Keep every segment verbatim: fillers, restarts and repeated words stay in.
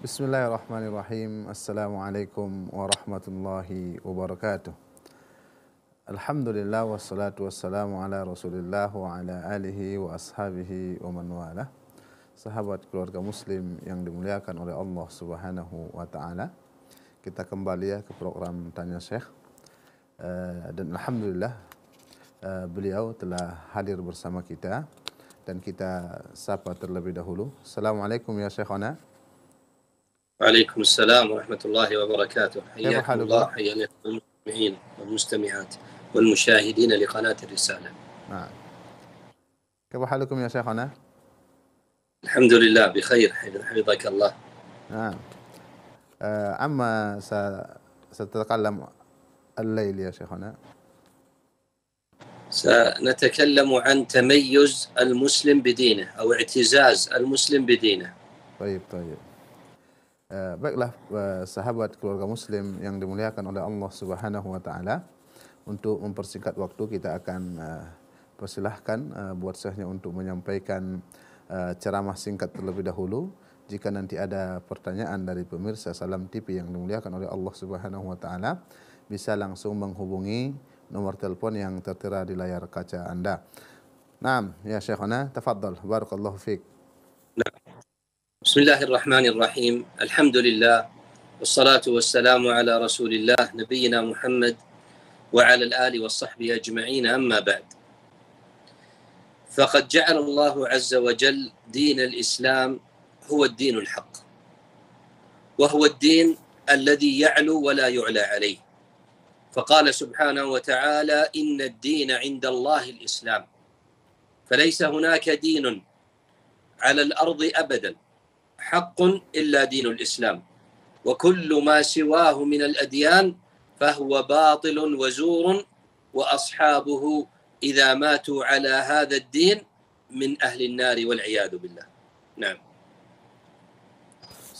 Bismillahirrahmanirrahim. Assalamualaikum warahmatullahi wabarakatuh. Alhamdulillah wassalatu wassalamu ala Rasulillah wa ala alihi wa ashabihi wa man wala. Sahabat keluarga muslim yang dimuliakan oleh Allah Subhanahu wa ta'ala, kita kembali ya ke program Tanya Syekh. Dan Alhamdulillah beliau telah hadir bersama kita, dan kita sapa terlebih dahulu. Assalamualaikum ya Syekhana. Waalaikumsalam warahmatullahi wabarakatuh. Hayyakumullah, hayyakumul muslimin wal mustami'at wal musyahidin li qanati Risalah. Nah. Kaifa halukum ya Syekhana? Alhamdulillah bi khair, hafizakallah. Nah. Eh amma satatakallam al-lail ya Syekhana. سنتكلم عن تميز المسلم بدينه أو اعتزاز المسلم بدينه. طيب طيب. Baiklah sahabat keluarga muslim yang dimuliakan oleh Allah Subhanahu wa ta'ala, untuk mempersingkat waktu kita akan persilahkan buat syekhnya untuk menyampaikan ceramah singkat terlebih dahulu. Jika nanti ada pertanyaan dari pemirsa Salam T V yang dimuliakan oleh Allah Subhanahu wa ta'ala, bisa langsung menghubungi nomor telepon yang tertera di layar kaca Anda. Naam ya Syekhana, tafadhal, barakallahu fiik. Bismillahirrahmanirrahim. Alhamdulillah wassalatu wassalamu ala Rasulillah nabiyina Muhammad wa ala al-ali wa sahbihi ajma'in, amma ba'd. Faqad ja'ala Allah 'azza wa jalla din al-Islam huwa ad-din al-haqq wa huwa ad-din alladhi ya'lu wa la yu'la 'alayhi. فقال سبحانه وتعالى إن الدين عند الله الإسلام فليس هناك دين على الأرض أبدا حق إلا دين الإسلام وكل ما سواه من الأديان فهو باطل وزور وأصحابه إذا ماتوا على هذا الدين من أهل النار والعياذ بالله. نعم.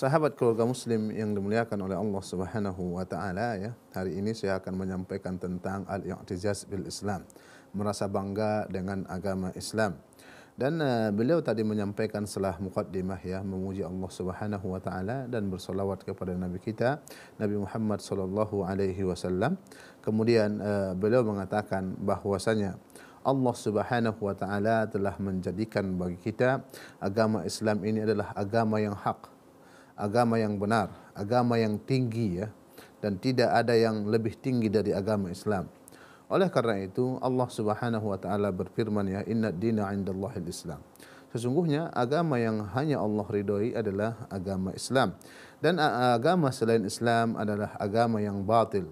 Sahabat keluarga muslim yang dimuliakan oleh Allah Subhanahu wa ta'ala ya, hari ini saya akan menyampaikan tentang al-i'tizaz bil Islam, merasa bangga dengan agama Islam. Dan uh, beliau tadi menyampaikan setelah muqaddimah ya, memuji Allah Subhanahu wa ta'ala dan bersolawat kepada nabi kita Nabi Muhammad sallallahu alaihi wasallam. Kemudian uh, beliau mengatakan bahwasanya Allah Subhanahu wa ta'ala telah menjadikan bagi kita agama Islam ini adalah agama yang hak, agama yang benar, agama yang tinggi ya, dan tidak ada yang lebih tinggi dari agama Islam. Oleh karena itu Allah Subhanahu wa taala berfirman ya, innad dina 'indallahi al-Islam. Sesungguhnya agama yang hanya Allah ridhoi adalah agama Islam, dan agama selain Islam adalah agama yang batil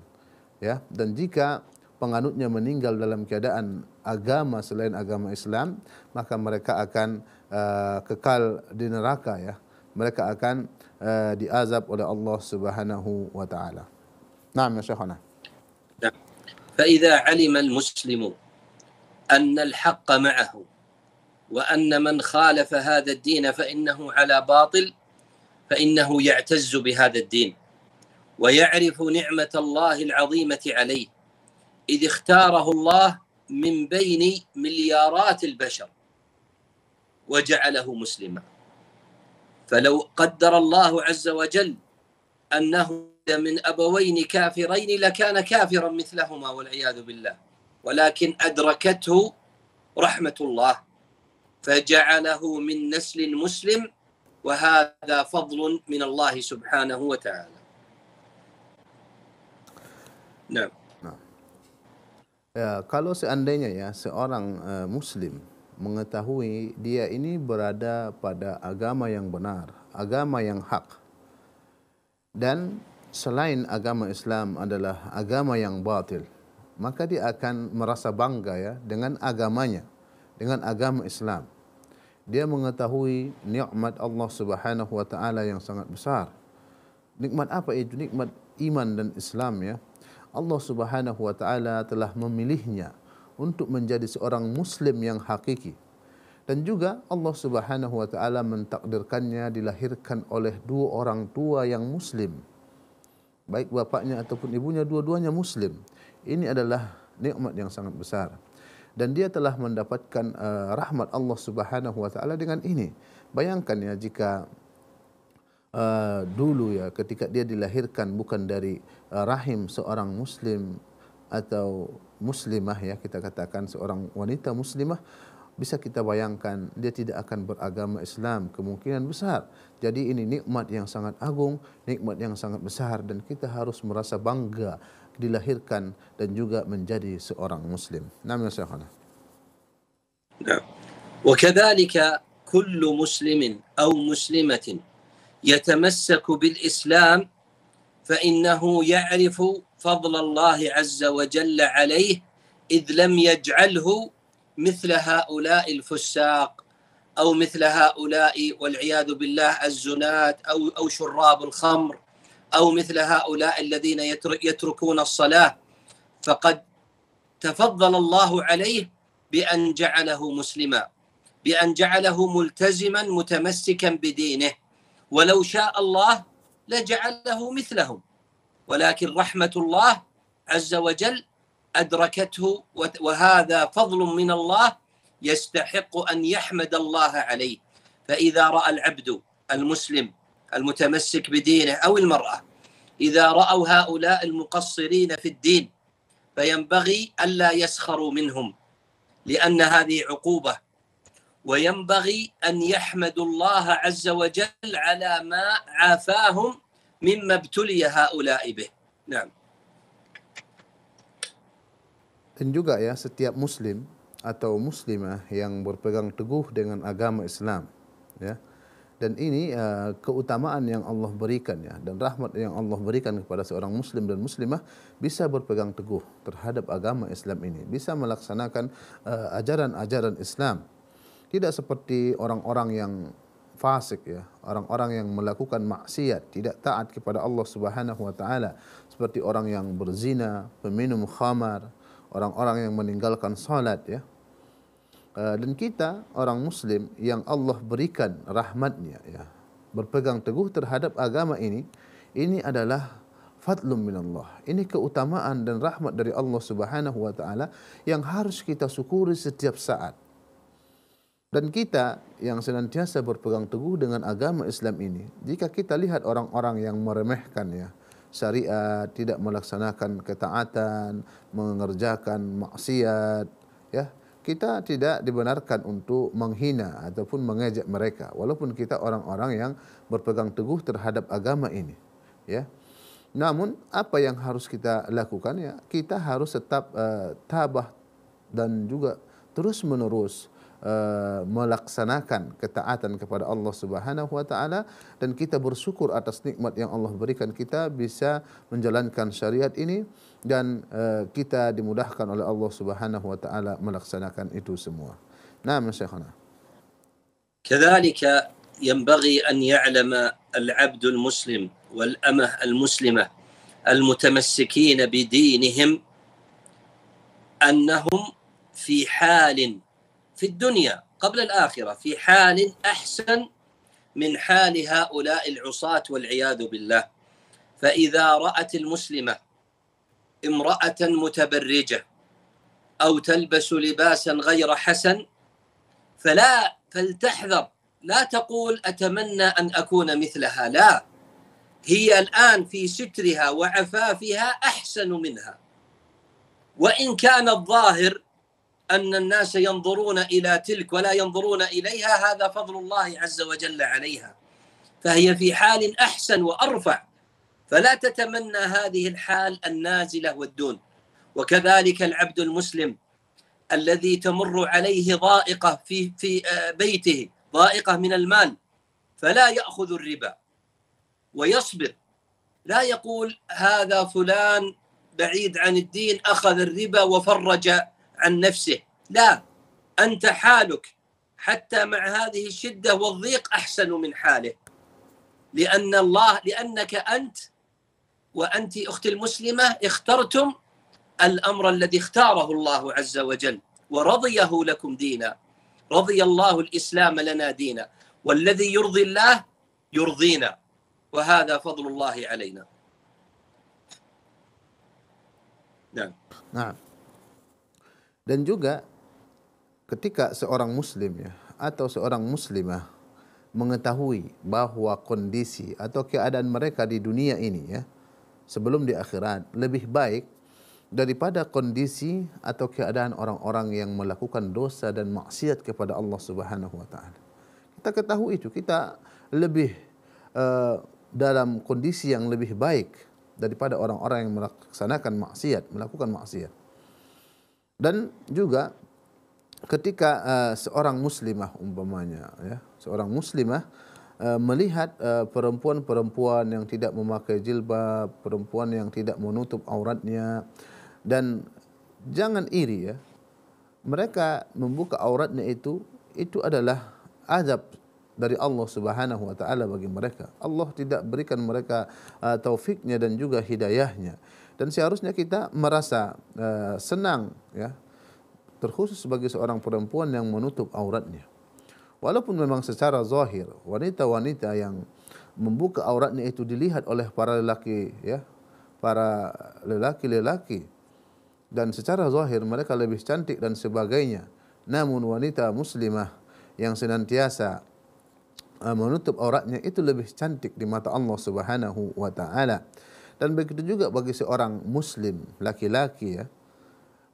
ya. Dan jika penganutnya meninggal dalam keadaan agama selain agama Islam, maka mereka akan uh, kekal di neraka ya. Mereka akan uh, diazab oleh Allah Subhanahu wa taala. Naam ya Syekhana. Fa idza 'alima al-muslimu anna al-haqq ma'ahu wa anna man khalafa hadha ad-din fa innahu 'ala batil fa innahu ya'tazzu bi hadha ad-din wa ya'rifu ni'mat Allah al-'azimati 'alayhi idh ikhtarahu Allah min bayni milyarat al-bashar wa ja'alahu musliman. فلو قدر الله عز وجل أنه من أبوين كافرين لكان كافرا مثلهما والعياذ بالله ولكن أدركته رحمة الله فجعله من نسل مسلم وهذا فضل من الله سبحانه وتعالى. نعم. Ya, kalau seandainya ya seorang uh, muslim mengetahui dia ini berada pada agama yang benar, agama yang hak, dan selain agama Islam adalah agama yang batil, maka dia akan merasa bangga ya dengan agamanya, dengan agama Islam. Dia mengetahui nikmat Allah Subhanahu wa taala yang sangat besar. Nikmat apa itu? Nikmat iman dan Islam ya. Allah Subhanahu wa taala telah memilihnya untuk menjadi seorang muslim yang hakiki. Dan juga Allah Subhanahu wa taala mentakdirkannya dilahirkan oleh dua orang tua yang muslim, baik bapaknya ataupun ibunya, dua-duanya muslim. Ini adalah nikmat yang sangat besar, dan dia telah mendapatkan rahmat Allah Subhanahu wa taala dengan ini. Bayangkan ya, jika uh, dulu ya, ketika dia dilahirkan bukan dari uh, rahim seorang muslim atau muslimah ya, kita katakan seorang wanita muslimah, bisa kita bayangkan dia tidak akan beragama Islam kemungkinan besar. Jadi ini nikmat yang sangat agung, nikmat yang sangat besar, dan kita harus merasa bangga dilahirkan dan juga menjadi seorang muslim. Namanya Syekhana. Nah, wa kadzalika kullu muslimin aw muslimatin yatamassaku bil Islam fa innahu ya'rifu fadla Allah azza wa jalla alayhi idh lam yaj'alhu مثل هؤلاء الفساق أو مثل هؤلاء والعياذ بالله الزنات أو أو شراب الخمر أو مثل هؤلاء الذين يتركون الصلاة فقد تفضل الله عليه بأن جعله مسلما بأن جعله ملتزما متمسكا بدينه ولو شاء الله لجعله مثلهم ولكن رحمة الله عز وجل أدركته وهذا فضل من الله يستحق أن يحمد الله عليه فإذا رأى العبد المسلم المتمسك بدينه أو المرأة إذا رأوا هؤلاء المقصرين في الدين فينبغي ألا يسخروا منهم لأن هذه عقوبة وينبغي أن يحمدوا الله عز وجل على ما عافاهم مما ابتلي هؤلاء به. نعم. Dan juga ya, setiap muslim atau muslimah yang berpegang teguh dengan agama Islam ya, dan ini uh, keutamaan yang Allah berikan ya, dan rahmat yang Allah berikan kepada seorang muslim dan muslimah bisa berpegang teguh terhadap agama Islam ini, bisa melaksanakan ajaran-ajaran uh, Islam, tidak seperti orang-orang yang fasik ya, orang-orang yang melakukan maksiat, tidak taat kepada Allah Subhanahu wa ta'ala, seperti orang yang berzina, peminum khamar, orang-orang yang meninggalkan salat ya. Dan kita orang muslim yang Allah berikan rahmatnya ya, berpegang teguh terhadap agama ini, ini adalah fadlum minallah. Ini keutamaan dan rahmat dari Allah Subhanahu wa ta'ala yang harus kita syukuri setiap saat. Dan kita yang senantiasa berpegang teguh dengan agama Islam ini, jika kita lihat orang-orang yang meremehkan ya syariat, tidak melaksanakan ketaatan, mengerjakan maksiat ya, kita tidak dibenarkan untuk menghina ataupun mengejek mereka, walaupun kita orang-orang yang berpegang teguh terhadap agama ini ya. Namun apa yang harus kita lakukan ya, kita harus tetap uh, tabah dan juga terus-menerus Uh, melaksanakan ketaatan kepada Allah Subhanahu wa ta'ala, dan kita bersyukur atas nikmat yang Allah berikan kita bisa menjalankan syariat ini, dan uh, kita dimudahkan oleh Allah Subhanahu wa ta'ala melaksanakan itu semua. Naam Syekhana. Kadzalika yanbaghi an ya'lama al-'abdu al-muslim wal amah al-muslimah al-mutamassikin bi dinihim annahum fi halin في الدنيا قبل الآخرة في حال أحسن من حال هؤلاء العصاة والعياذ بالله فإذا رأت المسلمة امرأة متبرجة أو تلبس لباسا غير حسن فلا فلتحذر لا تقول أتمنى أن أكون مثلها لا هي الآن في سترها وعفافها أحسن منها وإن كان الظاهر أن الناس ينظرون إلى تلك ولا ينظرون إليها هذا فضل الله عز وجل عليها فهي في حال أحسن وأرفع فلا تتمنى هذه الحال النازلة والدون وكذلك العبد المسلم الذي تمر عليه ضائقة في في بيته ضائقة من المال فلا يأخذ الربا ويصبر لا يقول هذا فلان بعيد عن الدين أخذ الربا وفرج عن نفسه لا أنت حالك حتى مع هذه الشدة والضيق أحسن من حاله لأن الله لأنك أنت وأنت أخت المسلمة اخترتم الأمر الذي اختاره الله عز وجل ورضيه لكم دينا رضي الله الإسلام لنا دينا والذي يرضي الله يرضينا وهذا فضل الله علينا. نعم نعم. Dan juga ketika seorang muslim ya, atau seorang muslimah mengetahui bahwa kondisi atau keadaan mereka di dunia ini ya, sebelum di akhirat lebih baik daripada kondisi atau keadaan orang-orang yang melakukan dosa dan maksiat kepada Allah Subhanahu wa ta'ala. Kita ketahui itu, kita lebih uh, dalam kondisi yang lebih baik daripada orang-orang yang melaksanakan maksiat, melakukan maksiat. Dan juga ketika uh, seorang muslimah umpamanya ya, seorang muslimah uh, melihat perempuan-perempuan uh, yang tidak memakai jilbab, perempuan yang tidak menutup auratnya, dan jangan iri ya, mereka membuka auratnya itu itu adalah azab dari Allah Subhanahu wa ta'ala bagi mereka. Allah tidak berikan mereka uh, taufiknya dan juga hidayahnya, dan seharusnya kita merasa uh, senang ya, terkhusus sebagai seorang perempuan yang menutup auratnya. Walaupun memang secara zahir wanita-wanita yang membuka auratnya itu dilihat oleh para lelaki ya, para lelaki-lelaki, dan secara zahir mereka lebih cantik dan sebagainya, namun wanita muslimah yang senantiasa menutup auratnya itu lebih cantik di mata Allah Subhanahu wa ta'ala. Dan begitu juga bagi seorang muslim laki-laki ya,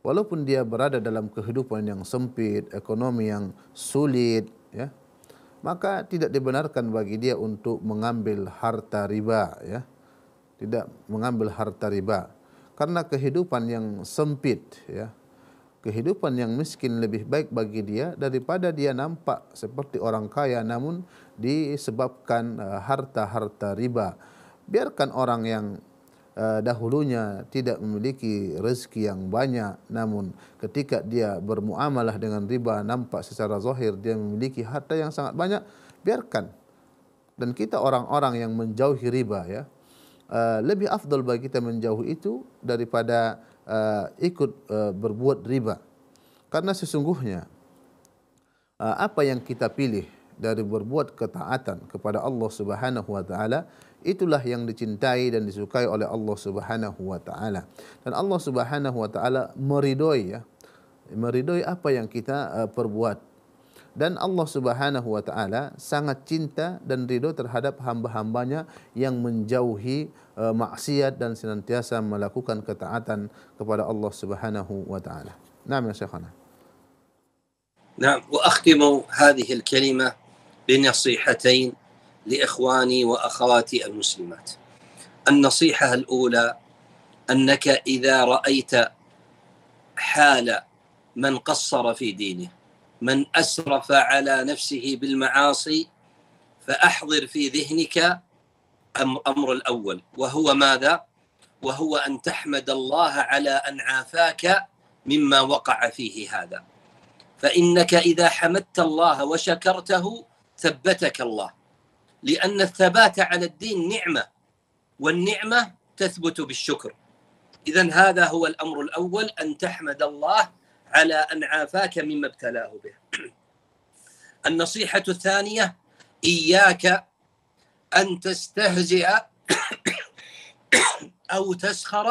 walaupun dia berada dalam kehidupan yang sempit, ekonomi yang sulit ya, maka tidak dibenarkan bagi dia untuk mengambil harta riba ya, tidak mengambil harta riba, karena kehidupan yang sempit ya, kehidupan yang miskin lebih baik bagi dia daripada dia nampak seperti orang kaya namun disebabkan harta-harta riba. Biarkan orang yang dahulunya tidak memiliki rezeki yang banyak, namun ketika dia bermuamalah dengan riba nampak secara zahir dia memiliki harta yang sangat banyak, biarkan. Dan kita orang-orang yang menjauhi riba ya, lebih afdal bagi kita menjauhi itu daripada Uh, ikut uh, berbuat riba. Karena sesungguhnya uh, apa yang kita pilih dari berbuat ketaatan kepada Allah Subhanahu wa ta'ala, itulah yang dicintai dan disukai oleh Allah Subhanahu wa ta'ala. Dan Allah Subhanahu wa ta'ala meridoi ya, meridoi apa yang kita uh, perbuat. Dan Allah Subhanahu wa ta'ala sangat cinta dan ridho terhadap hamba-hambanya yang menjauhi maksiat dan senantiasa melakukan ketaatan kepada Allah Subhanahu wa ta'ala. Naam ya Syekhana. Naam, wa akhtimu hadhihi al-kalimah bi nasihatain li ikhwani wa akhawati al-muslimat. An-nasihah al-ula annaka idza ra'aita hala man qassara fi dinihi, man asrafa ala nafsihi bil ma'asi, fa ahdhir fi dhihnika الأمر الأول وهو ماذا؟ وهو أن تحمد الله على أن عافاك مما وقع فيه هذا، فإنك إذا حمدت الله وشكرته ثبتك الله، لأن الثبات على الدين نعمة، والنعمة تثبت بالشكر. إذن هذا هو الأمر الأول، أن تحمد الله على أن عافاك مما ابتلاه به. النصيحة الثانية إياك أن تستهزئ أو تسخر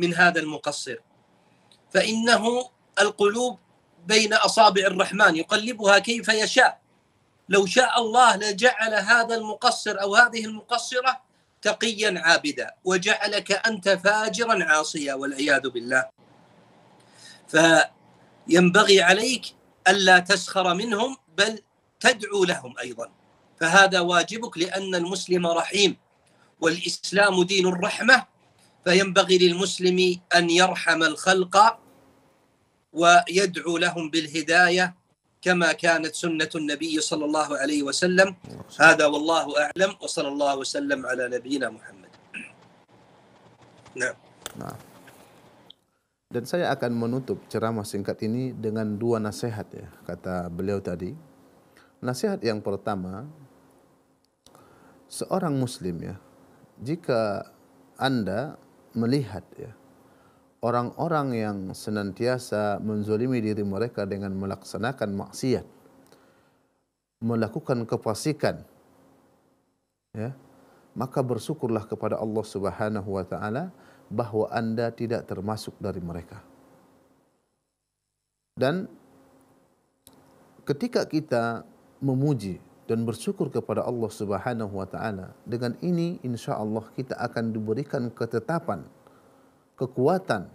من هذا المقصر، فإنه القلوب بين أصابع الرحمن يقلبها كيف يشاء. لو شاء الله لجعل هذا المقصر أو هذه المقصرة تقيا عابدا وجعلك أنت فاجرا عاصيا والعياذ بالله. فينبغي عليك ألا تسخر منهم بل تدعو لهم أيضا، فهذا واجبك، لأن المسلم رحيم والإسلام دين الرحمة، فينبغي للمسلم أن يرحم الخلق ويدعو لهم بالهداية كما كانت سنة النبي صلى الله عليه وسلم. هذا والله أعلم، وصلى الله وسلم على نبينا محمد. نعم. Nah. Dan saya akan menutup ceramah singkat ini dengan dua nasihat ya, kata beliau tadi. Nasihat yang pertama, seorang muslim ya, jika Anda melihat ya, orang-orang yang senantiasa menzalimi diri mereka dengan melaksanakan maksiat, melakukan kefasikan ya, maka bersyukurlah kepada Allah Subhanahu wa ta'ala bahwa Anda tidak termasuk dari mereka. Dan ketika kita memuji dan bersyukur kepada Allah Subhanahu wa ta'ala. Dengan ini insya Allah kita akan diberikan ketetapan, kekuatan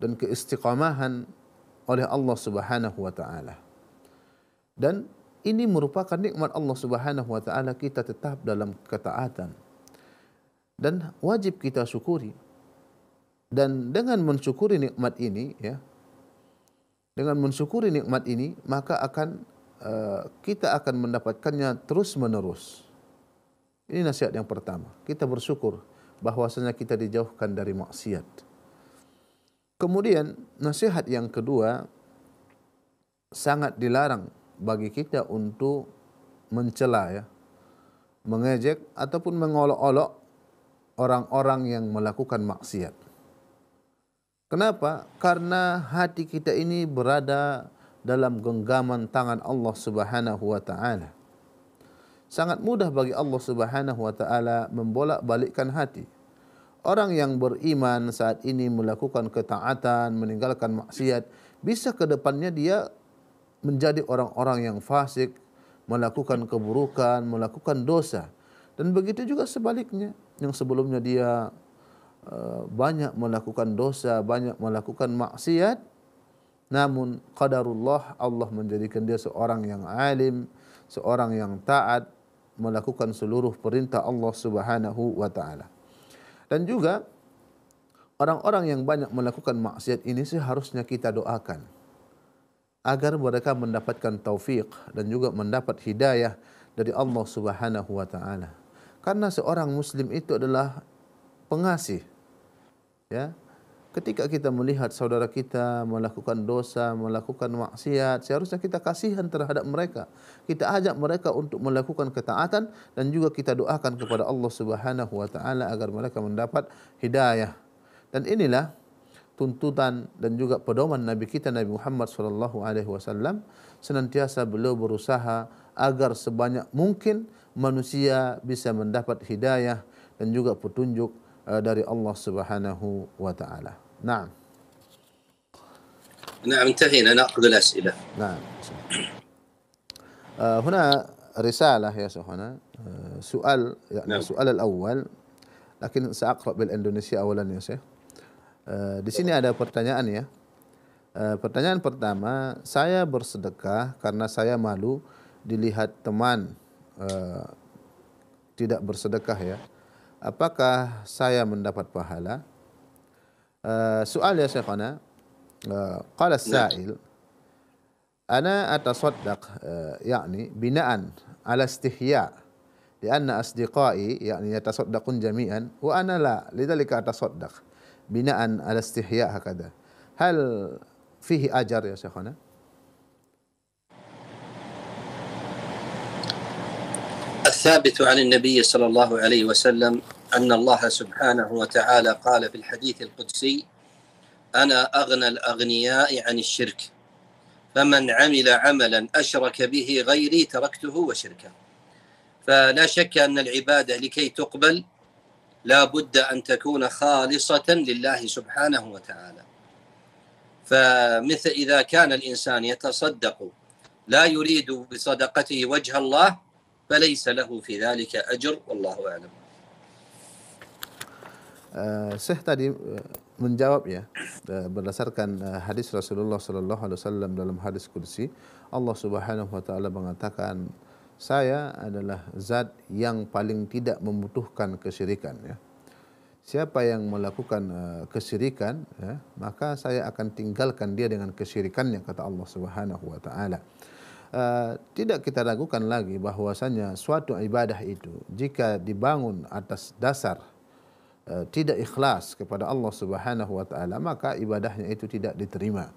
dan keistiqamahan oleh Allah Subhanahu wa ta'ala. Dan ini merupakan nikmat Allah Subhanahu wa ta'ala, kita tetap dalam ketaatan dan wajib kita syukuri. Dan dengan mensyukuri nikmat ini, ya, dengan mensyukuri nikmat ini maka akan kita akan mendapatkannya terus-menerus. Ini nasihat yang pertama. Kita bersyukur bahwasanya kita dijauhkan dari maksiat. Kemudian nasihat yang kedua, sangat dilarang bagi kita untuk mencela, ya, mengejek ataupun mengolok-olok orang-orang yang melakukan maksiat. Kenapa? Karena hati kita ini berada dalam genggaman tangan Allah Subhanahu wa ta'ala. Sangat mudah bagi Allah Subhanahu wa ta'ala membolak-balikkan hati. Orang yang beriman saat ini melakukan ketaatan, meninggalkan maksiat, bisa ke depannya dia menjadi orang-orang yang fasik, melakukan keburukan, melakukan dosa. Dan begitu juga sebaliknya, yang sebelumnya dia uh, banyak melakukan dosa, banyak melakukan maksiat, namun qadarullah, Allah menjadikan dia seorang yang alim, seorang yang taat, melakukan seluruh perintah Allah Subhanahu wa ta'ala. Dan juga orang-orang yang banyak melakukan maksiat ini seharusnya kita doakan agar mereka mendapatkan taufik dan juga mendapat hidayah dari Allah Subhanahu wa ta'ala. Karena seorang muslim itu adalah pengasih, ya. Ketika kita melihat saudara kita melakukan dosa, melakukan maksiat, seharusnya kita kasihan terhadap mereka. Kita ajak mereka untuk melakukan ketaatan dan juga kita doakan kepada Allah Subhanahu wa ta'ala agar mereka mendapat hidayah. Dan inilah tuntutan dan juga pedoman Nabi kita, Nabi Muhammad Sallallahu Alaihi Wasallam. Senantiasa beliau berusaha agar sebanyak mungkin manusia bisa mendapat hidayah dan juga petunjuk dari Allah Subhanahu wa ta'ala. نعم. نعم انتهينا نأخذ الأسئلة. نعم. هنا رسالة يا شيخنا سؤال يعني السؤال الأول لكن سأقرأ بالإندونيسيا أولا يا شيخ. Di sini ada pertanyaan ya. Pertanyaan pertama, saya bersedekah karena saya malu dilihat teman tidak bersedekah ya. Apakah saya mendapat pahala? Soal ya Syekhana. Qala as-sa'il, ana atasaddaq yani binaan ala istihya li anna asdiqai yani yatasaddaqun jami'an wa ana la lidhalika atasaddaq binaan ala istihya hakadha. Hal fihi ajr ya Syekhana? الثابت عن النبي صلى الله عليه وسلم أن الله سبحانه وتعالى قال في الحديث القدسي أنا أغنى الأغنياء عن الشرك فمن عمل عملا أشرك به غيري تركته وشركه فلا شك أن العبادة لكي تقبل لا بد أن تكون خالصة لله سبحانه وتعالى فمثل إذا كان الإنسان يتصدق لا يريد بصدقته وجه الله فليس له في ذلك أجر والله أعلم. Syekh tadi menjawab ya berdasarkan hadis Rasulullah Sallallahu Alaihi Wasallam dalam hadis Qudsi, Allah Subhanahu wa Taala mengatakan saya adalah zat yang paling tidak membutuhkan kesyirikan ya. Siapa yang melakukan kesyirikan ya, maka saya akan tinggalkan dia dengan kesyirikannya, kata Allah Subhanahu wa Taala. Uh, tidak kita ragukan lagi bahwasanya suatu ibadah itu jika dibangun atas dasar uh, tidak ikhlas kepada Allah Subhanahu wa ta'ala, maka ibadahnya itu tidak diterima.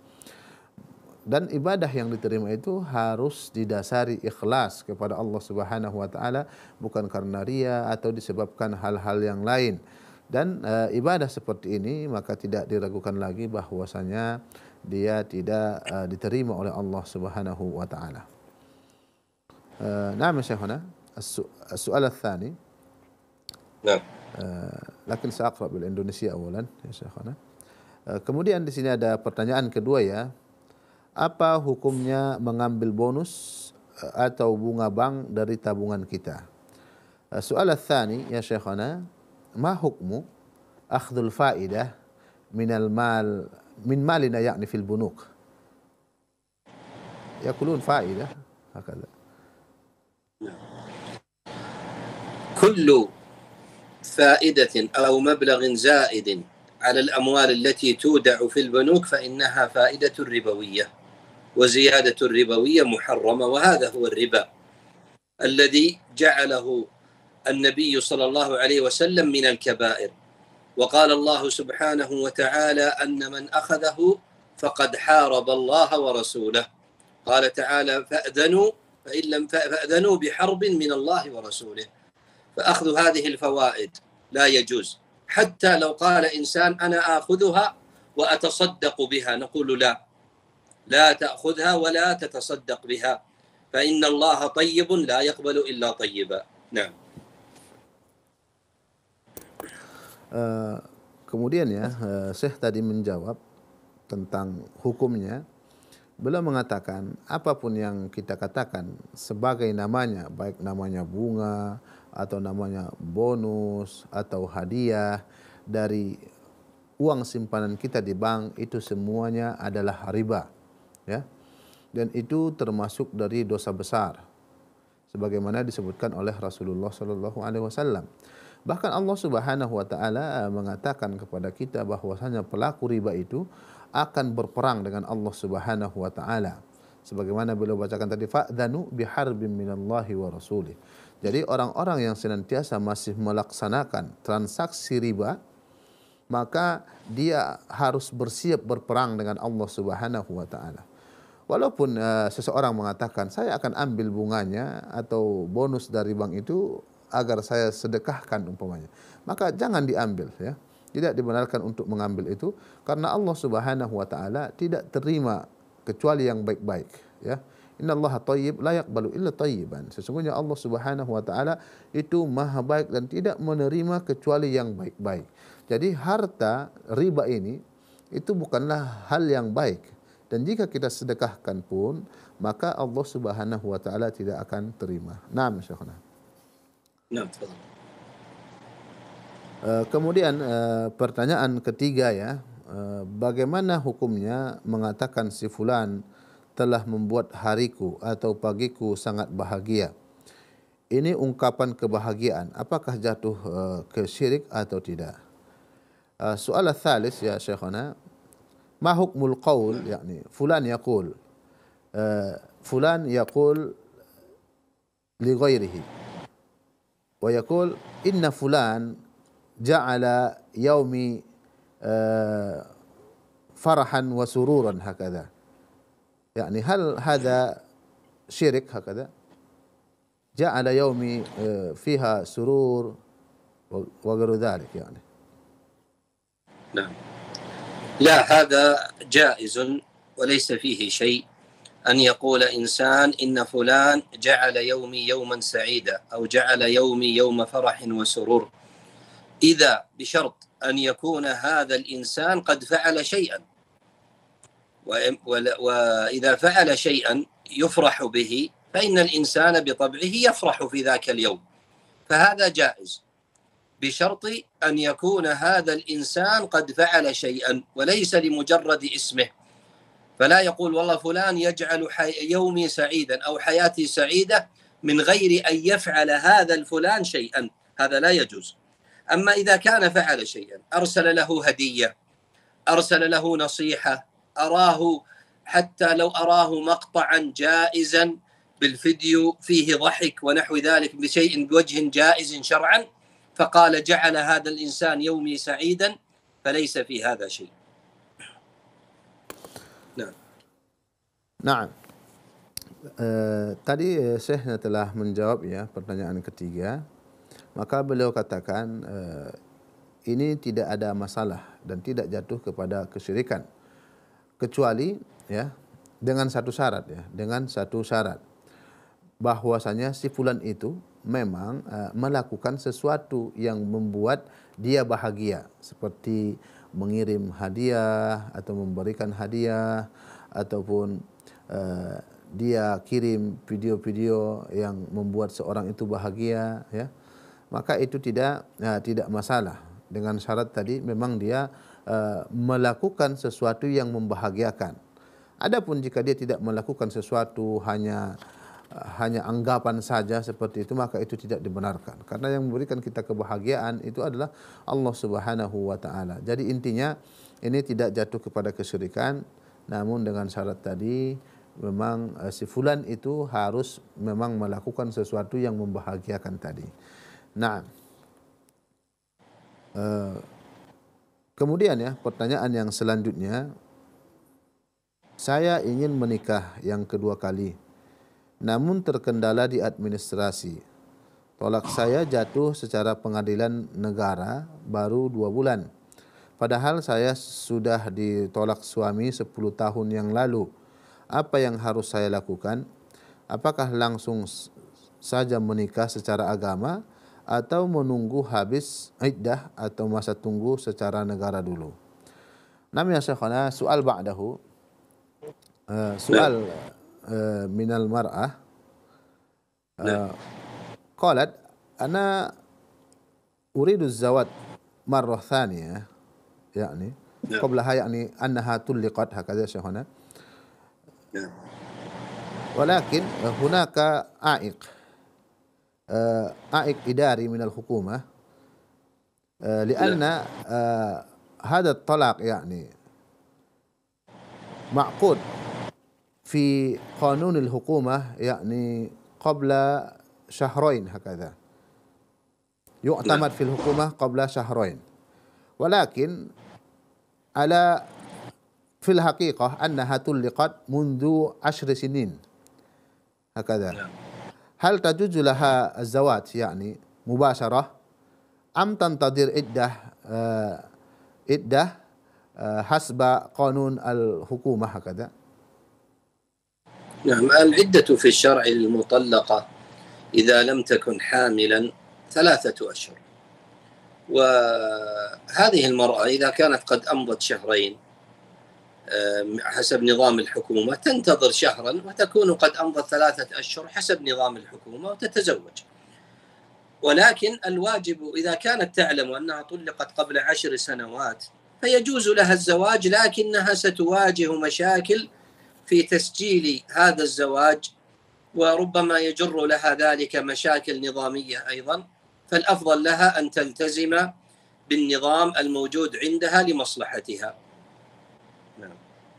Dan ibadah yang diterima itu harus didasari ikhlas kepada Allah Subhanahu wa ta'ala, bukan karena ria atau disebabkan hal-hal yang lain. Dan uh, ibadah seperti ini maka tidak diragukan lagi bahwasanya dia tidak uh, diterima oleh Allah Subhanahu wa taala. Eh, na'am Syekhana. As-su'al ats-tsani. Nah. Eh, lakin sa'aqra bil Indonesia awalan ya Syekhana. Eh, kemudian di sini ada pertanyaan kedua ya. Apa hukumnya mengambil bonus atau bunga bank dari tabungan kita. Soal tsani ya syekhana, ma hukmu akhdhul faidah minal mal min malina ya'ni fil bunuk. Yakulun faidah hakala. Kullu faidatin aw mablaghin zaidin على الأموال التي تودع في البنوك فإنها فائدة ربوية وزيادة الربوية محرمة وهذا هو الربا الذي جعله النبي صلى الله عليه وسلم من الكبائر وقال الله سبحانه وتعالى أن من أخذه فقد حارب الله ورسوله قال تعالى فأذنوا فإن لم فأذنوا بحرب من الله ورسوله فأخذ هذه الفوائد لا يجوز حتى لو قال إنسان أنا آخذها وأتصدق بها نقول لا لا تأخذها ولا تتصدق بها فإن الله طيب لا يقبل إلا طيبا. نعم. Uh, kemudian ya uh, Syekh tadi menjawab tentang hukumnya. Beliau mengatakan apapun yang kita katakan sebagai namanya, baik namanya bunga atau namanya bonus atau hadiah dari uang simpanan kita di bank, itu semuanya adalah riba, ya. Dan itu termasuk dari dosa besar sebagaimana disebutkan oleh Rasulullah Sallallahu Alaihi Wasallam. Bahkan Allah Subhanahu wa ta'ala mengatakan kepada kita bahwasanya pelaku riba itu akan berperang dengan Allah Subhanahu wa ta'ala sebagaimana beliau bacakan tadi, fa'dhanu biharbin minallahi wa rasulih. Jadi orang-orang yang senantiasa masih melaksanakan transaksi riba, maka dia harus bersiap berperang dengan Allah Subhanahu wa ta'ala. Walaupun uh, seseorang mengatakan saya akan ambil bunganya atau bonus dari bank itu agar saya sedekahkan umpamanya, maka jangan diambil, ya. Tidak dibenarkan untuk mengambil itu karena Allah Subhanahu wa ta'ala tidak terima kecuali yang baik-baik, ya. Innallaha thayyib la yaqbalu illa thayyiban. Sesungguhnya Allah Subhanahu wa ta'ala itu maha baik dan tidak menerima kecuali yang baik-baik. Jadi harta riba ini itu bukanlah hal yang baik, dan jika kita sedekahkan pun maka Allah Subhanahu wa ta'ala tidak akan terima. Naam syekhana. Naam. Uh, kemudian uh, pertanyaan ketiga ya, uh, bagaimana hukumnya mengatakan si fulan telah membuat hariku atau pagiku sangat bahagia. Ini ungkapan kebahagiaan. Apakah jatuh uh, ke syirik atau tidak? Uh, soal tsalis ya syekhana. Ma hukmul qaul yakni fulan yaqul. Uh, fulan yaqul li ghairihi. Wa yaqul inna fulan ja'ala yaumi uh, farahan wa sururan hakadha. يعني هل هذا شرك هكذا جعل يومي فيها سرور وغير ذلك يعني نعم لا هذا جائز وليس فيه شيء أن يقول إنسان إن فلان جعل يومي يوما سعيدا أو جعل يومي يوم فرح وسرور إذا بشرط أن يكون هذا الإنسان قد فعل شيئا وإذا فعل شيئا يفرح به فإن الإنسان بطبعه يفرح في ذاك اليوم فهذا جائز بشرط أن يكون هذا الإنسان قد فعل شيئا وليس لمجرد اسمه فلا يقول والله فلان يجعل يومي سعيدا أو حياتي سعيدة من غير أن يفعل هذا الفلان شيئا هذا لا يجوز أما إذا كان فعل شيئا أرسل له هدية أرسل له نصيحة أراه حتى لو أراه مقطعا جائزا بالفيديو فيه ضحك ونحو ذلك بشيء بوجه جائز شرعا فقال جعل هذا الإنسان يومي سعيدا فليس في هذا شيء. نعم. نعم. Uh, tadi Syekhnya telah menjawab ya pertanyaan ketiga. Maka beliau katakan uh, ini tidak ada masalah dan tidak jatuh kepada kesyirikan. Kecuali ya dengan satu syarat ya dengan satu syarat bahwasanya si fulan itu memang uh, melakukan sesuatu yang membuat dia bahagia seperti mengirim hadiah atau memberikan hadiah ataupun uh, dia kirim video-video yang membuat seorang itu bahagia, ya, maka itu tidak ya, tidak masalah, dengan syarat tadi memang dia uh, melakukan sesuatu yang membahagiakan. Adapun jika dia tidak melakukan sesuatu, hanya uh, hanya anggapan saja seperti itu, maka itu tidak dibenarkan, karena yang memberikan kita kebahagiaan itu adalah Allah Subhanahu wa ta'ala. Jadi intinya ini tidak jatuh kepada kesyirikan, namun dengan syarat tadi memang uh, si fulan itu harus memang melakukan sesuatu yang membahagiakan tadi. Nah, uh, kemudian ya, pertanyaan yang selanjutnya, saya ingin menikah yang kedua kali, namun terkendala di administrasi. Tolak saya jatuh secara pengadilan negara baru dua bulan. Padahal saya sudah ditolak suami sepuluh tahun yang lalu. Apa yang harus saya lakukan? Apakah langsung saja menikah secara agama atau menunggu habis iddah atau masa tunggu secara negara dulu? Namanya syekhana soal ba'dahu, uh, soal uh, minal mar'ah. Uh, qalat ana uridu zawat marrah thaniyah, yakni qablaha, yakni annaha tulliqat, hakadha syekhana. Walakin hunaka a'iq a'iq idari minal hukumah lianna hada talaq yani ma'qud fi qanun al-hukumah yani qabla shahrain hakadha yu'tamad fi al-hukumah qabla shahrain walakin ala fil haqiqah annaha tulliqat mundu ashri sinin hakadha hal tajuzu laha az-zawat yani mubasharah am tantadir iddah iddah hasba qanun al-hukumah hakadha. Naam, al-iddatu fi syar'i al-mutallaqa idza lam takun hamilan thalathatu ashhur wa hadhihi al-mar'a idza kanat qad amdat shahrayn حسب نظام الحكومة تنتظر شهرا وتكون قد أمضت ثلاثة أشهر حسب نظام الحكومة وتتزوج. ولكن الواجب إذا كانت تعلم أنها طلقت قبل عشر سنوات فيجوز لها الزواج، لكنها ستواجه مشاكل في تسجيل هذا الزواج وربما يجر لها ذلك مشاكل نظامية أيضا، فالأفضل لها أن تلتزم بالنظام الموجود عندها لمصلحتها.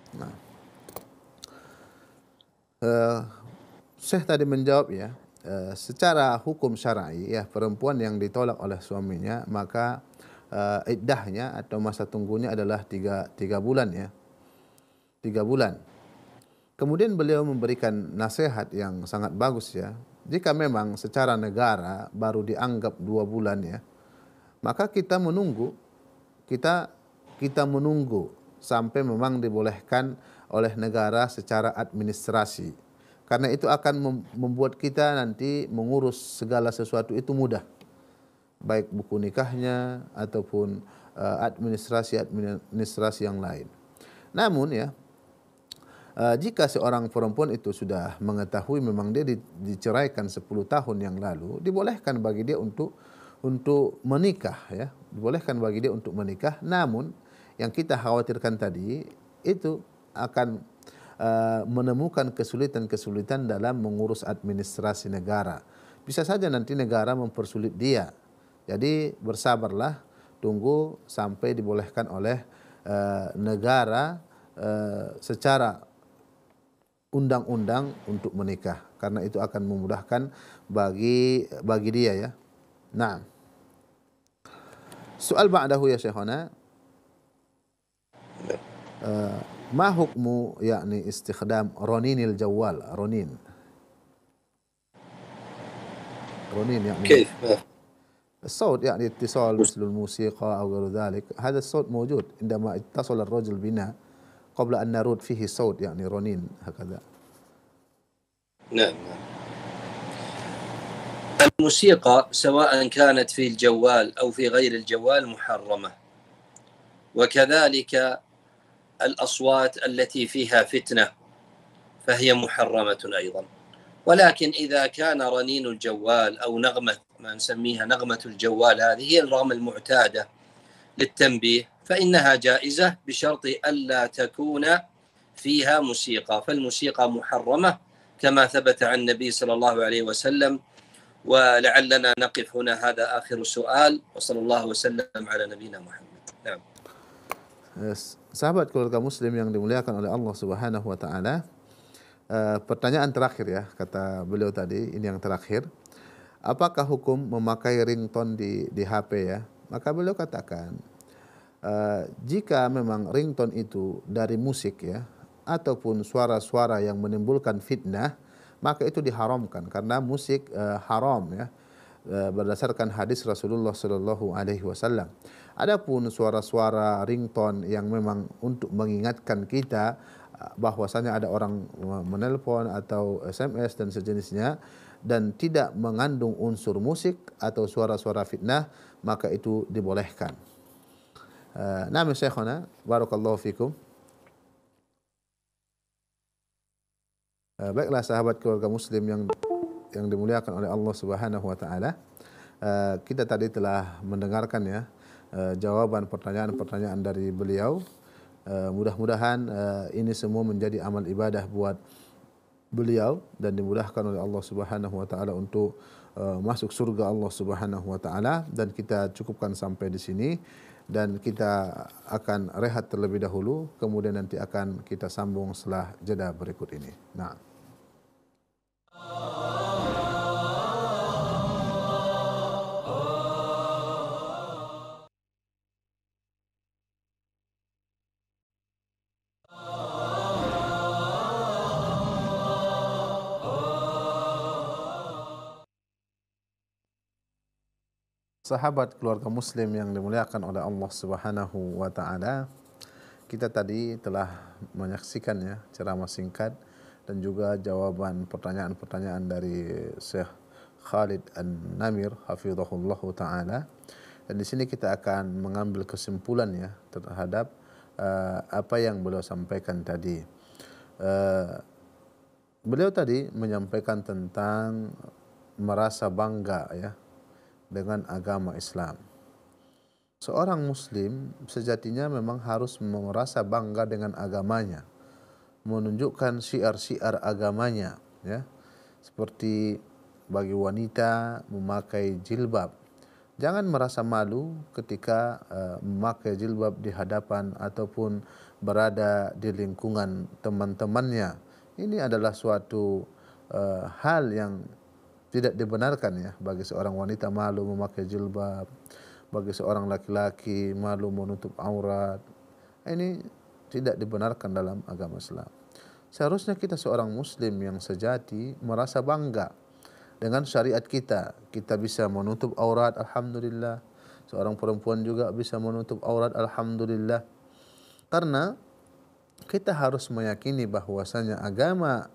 Nah, uh, Syekh tadi menjawab ya, uh, secara hukum syar'i ya, perempuan yang ditolak oleh suaminya maka uh, iddahnya atau masa tunggunya adalah tiga, tiga bulan ya, tiga bulan. Kemudian beliau memberikan nasihat yang sangat bagus ya, jika memang secara negara baru dianggap dua bulan ya, maka kita menunggu, kita kita menunggu sampai memang dibolehkan oleh negara secara administrasi. Karena itu akan membuat kita nanti mengurus segala sesuatu itu mudah, baik buku nikahnya ataupun administrasi-administrasi yang lain. Namun ya, jika seorang perempuan itu sudah mengetahui memang dia diceraikan sepuluh tahun yang lalu, dibolehkan bagi dia untuk untuk menikah ya, dibolehkan bagi dia untuk menikah. Namun yang kita khawatirkan tadi itu akan uh, menemukan kesulitan-kesulitan dalam mengurus administrasi negara. Bisa saja nanti negara mempersulit dia. Jadi bersabarlah, tunggu sampai dibolehkan oleh uh, negara uh, secara undang-undang untuk menikah. Karena itu akan memudahkan bagi bagi dia ya. Nah, soal ba'dahu ya syekhana. Uh, ma hukmu yakni istikhdam roninil jawal ronin ronin yakni كيف الصوت يعني اتصال مثل الموسيقى أو غير ذلك هذا الصوت موجود عندما اتصل الرجل بنا قبل أن نرد فيه صوت يعني رنين هكذا. نعم الموسيقى سواء كانت في الجوال أو في غير الجوال محرمة وكذلك الأصوات التي فيها فتنة فهي محرمة أيضا. ولكن إذا كان رنين الجوال أو نغمة ما نسميها نغمة الجوال هذه هي النغمة المعتادة للتنبيه فإنها جائزة بشرط ألا تكون فيها موسيقى، فالموسيقى محرمة كما ثبت عن النبي صلى الله عليه وسلم. ولعلنا نقف هنا، هذا آخر سؤال وصلى الله وسلم على نبينا محمد. نعم. Sahabat keluarga muslim yang dimuliakan oleh Allah Subhanahu wa ta'ala, e, pertanyaan terakhir ya, kata beliau tadi, ini yang terakhir. Apakah hukum memakai ringtone di, di H P ya? Maka beliau katakan, e, jika memang ringtone itu dari musik ya, ataupun suara-suara yang menimbulkan fitnah, maka itu diharamkan karena musik e, haram ya, e, berdasarkan hadis Rasulullah Sallallahu Alaihi Wasallam. Adapun suara-suara ringtone yang memang untuk mengingatkan kita bahwasanya ada orang menelpon atau S M S dan sejenisnya dan tidak mengandung unsur musik atau suara-suara fitnah, maka itu dibolehkan. Nah, Syekhona, barakallahu fikum. Baiklah sahabat keluarga muslim yang yang dimuliakan oleh Allah Subhanahu wa taala. Kita tadi telah mendengarkan ya Uh, jawaban pertanyaan-pertanyaan dari beliau. uh, mudah-mudahan uh, ini semua menjadi amal ibadah buat beliau dan dimudahkan oleh Allah Subhanahu wa taala untuk uh, masuk surga Allah Subhanahu wa taala. Dan kita cukupkan sampai di sini dan kita akan rehat terlebih dahulu, kemudian nanti akan kita sambung setelah jeda berikut ini. Nah, sahabat keluarga muslim yang dimuliakan oleh Allah Subhanahu wa taala, kita tadi telah menyaksikan ya ceramah singkat dan juga jawaban pertanyaan-pertanyaan dari Syekh Khalid Al-Namir hafizahullah taala. Dan di sini kita akan mengambil kesimpulan ya terhadap uh, apa yang beliau sampaikan tadi. Uh, beliau tadi menyampaikan tentang merasa bangga ya dengan agama Islam. Seorang muslim sejatinya memang harus merasa bangga dengan agamanya, menunjukkan syiar-syiar agamanya ya. Seperti bagi wanita memakai jilbab, jangan merasa malu ketika uh, memakai jilbab di hadapan ataupun berada di lingkungan teman-temannya. Ini adalah suatu uh, hal yang tidak dibenarkan ya, bagi seorang wanita malu memakai jilbab, bagi seorang laki-laki malu menutup aurat. Ini tidak dibenarkan dalam agama Islam. Seharusnya kita seorang muslim yang sejati merasa bangga dengan syariat kita. Kita bisa menutup aurat, alhamdulillah. Seorang perempuan juga bisa menutup aurat, alhamdulillah. Karena kita harus meyakini bahwasanya agama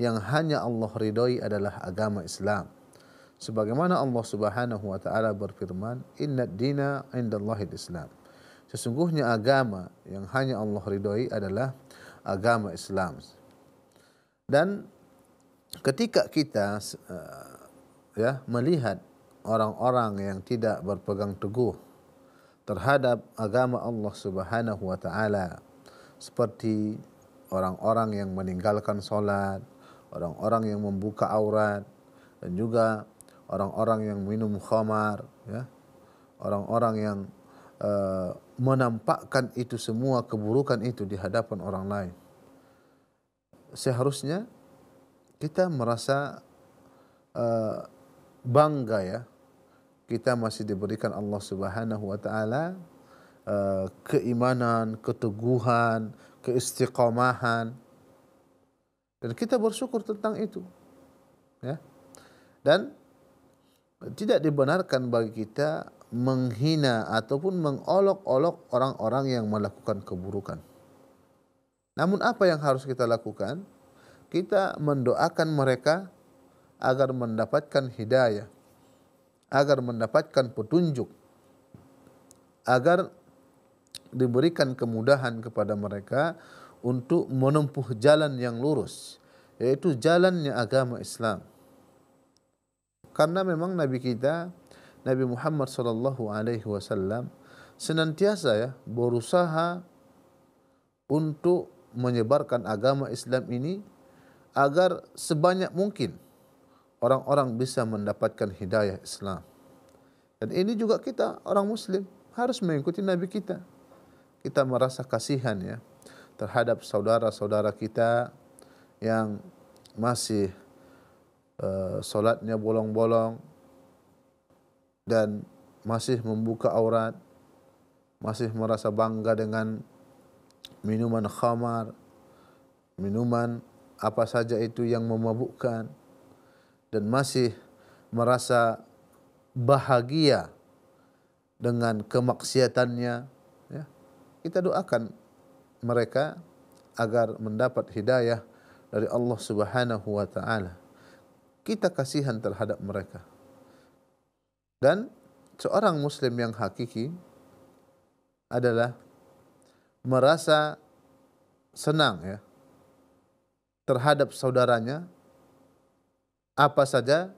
yang hanya Allah ridhoi adalah agama Islam. Sebagaimana Allah Subhanahu wa taala berfirman, "Innad dina 'indallahil Islam." Sesungguhnya agama yang hanya Allah ridhoi adalah agama Islam. Dan ketika kita uh, ya melihat orang-orang yang tidak berpegang teguh terhadap agama Allah Subhanahu wa taala, seperti orang-orang yang meninggalkan sholat, orang-orang yang membuka aurat, dan juga orang-orang yang minum khamar, ya, orang-orang yang uh, menampakkan itu semua keburukan itu di hadapan orang lain. Seharusnya kita merasa uh, bangga ya, kita masih diberikan Allah Subhanahu wa taala uh, keimanan, keteguhan, keistiqomahan. Dan kita bersyukur tentang itu, ya. Dan tidak dibenarkan bagi kita menghina ataupun mengolok-olok orang-orang yang melakukan keburukan. Namun apa yang harus kita lakukan? Kita mendoakan mereka agar mendapatkan hidayah, agar mendapatkan petunjuk, agar diberikan kemudahan kepada mereka untuk menempuh jalan yang lurus, yaitu jalannya agama Islam. Karena memang Nabi kita, Nabi Muhammad Sallallahu Alaihi Wasallam, senantiasa ya berusaha untuk menyebarkan agama Islam ini agar sebanyak mungkin orang-orang bisa mendapatkan hidayah Islam. Dan ini juga kita orang Muslim harus mengikuti Nabi kita. Kita merasa kasihan ya terhadap saudara-saudara kita yang masih uh, solatnya bolong-bolong dan masih membuka aurat, masih merasa bangga dengan minuman khamar, minuman apa saja itu yang memabukkan, dan masih merasa bahagia dengan kemaksiatannya. Ya, kita doakan mereka agar mendapat hidayah dari Allah Subhanahu wa ta'ala. Kita kasihan terhadap mereka. Dan seorang Muslim yang hakiki adalah merasa senang ya terhadap saudaranya apa saja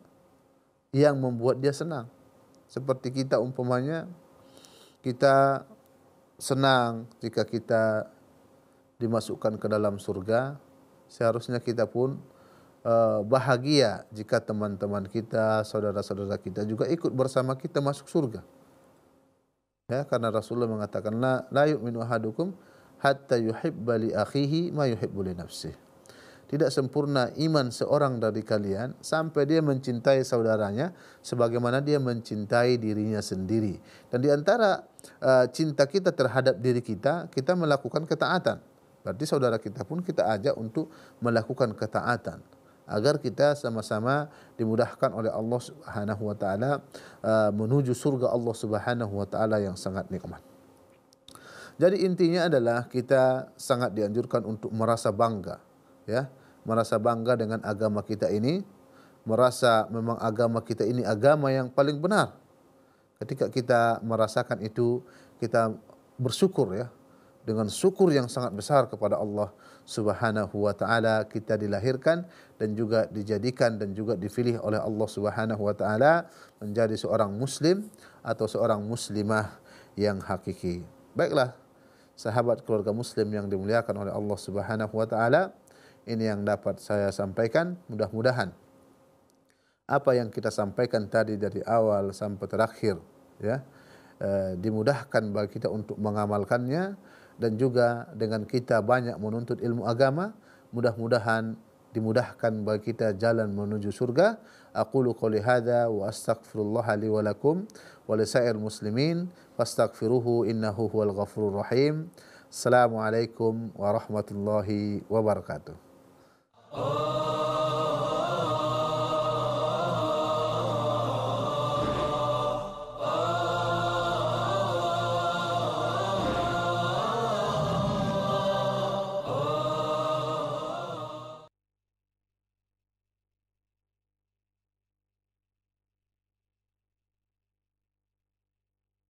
yang membuat dia senang. Seperti kita umpamanya, kita senang jika kita dimasukkan ke dalam surga, seharusnya kita pun uh, bahagia jika teman-teman kita, saudara-saudara kita juga ikut bersama kita masuk surga. Ya, karena Rasulullah mengatakan, la, la yu'minu ahadukum hatta yuhibba li akhihi ma yuhibbu li nafsihi. Tidak sempurna iman seorang dari kalian sampai dia mencintai saudaranya sebagaimana dia mencintai dirinya sendiri. Dan di antara uh, cinta kita terhadap diri kita, kita melakukan ketaatan. Berarti saudara kita pun kita ajak untuk melakukan ketaatan agar kita sama-sama dimudahkan oleh Allah Subhanahu wa ta'ala menuju surga Allah Subhanahu wa ta'ala yang sangat nikmat. Jadi intinya adalah kita sangat dianjurkan untuk merasa bangga ya, merasa bangga dengan agama kita ini, merasa memang agama kita ini agama yang paling benar. Ketika kita merasakan itu, kita bersyukur ya, dengan syukur yang sangat besar kepada Allah Subhanahu wa ta'ala kita dilahirkan dan juga dijadikan dan juga dipilih oleh Allah Subhanahu wa ta'ala menjadi seorang muslim atau seorang muslimah yang hakiki. Baiklah sahabat keluarga muslim yang dimuliakan oleh Allah Subhanahu wa ta'ala, ini yang dapat saya sampaikan. Mudah-mudahan apa yang kita sampaikan tadi dari awal sampai terakhir ya eh, dimudahkan bagi kita untuk mengamalkannya. Dan juga dengan kita banyak menuntut ilmu agama, mudah-mudahan dimudahkan bagi kita jalan menuju surga. Aqulu qouli hadza wa astaghfirullah li wa lakum wa li sa'ir muslimin fastaghfiruhu innahu huwal ghafurur rahim. Assalamualaikum warahmatullahi wabarakatuh.